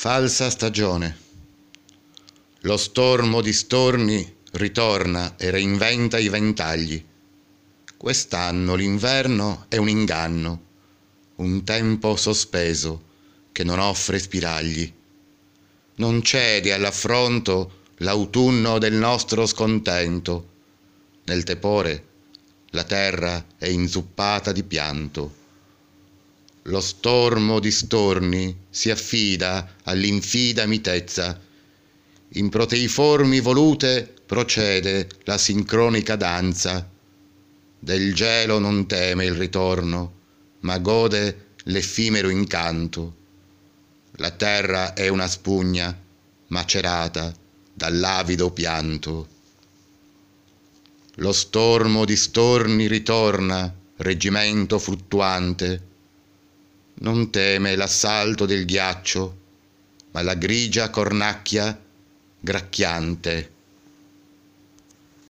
Falsa stagione. Lo stormo di stormi ritorna e reinventa i ventagli. Quest'anno l'inverno è un inganno, un tempo sospeso che non offre spiragli. Non cede all'affronto l'autunno del nostro scontento. Nel tepore la terra è inzuppata di pianto. Lo stormo di storni si affida all'infida mitezza. In proteiformi volute procede la sincronica danza. Del gelo non teme il ritorno, ma gode l'effimero incanto. La terra è una spugna macerata dall'avido pianto. Lo stormo di storni ritorna, reggimento fluttuante. Non teme l'assalto del ghiaccio, ma la grigia cornacchia gracchiante.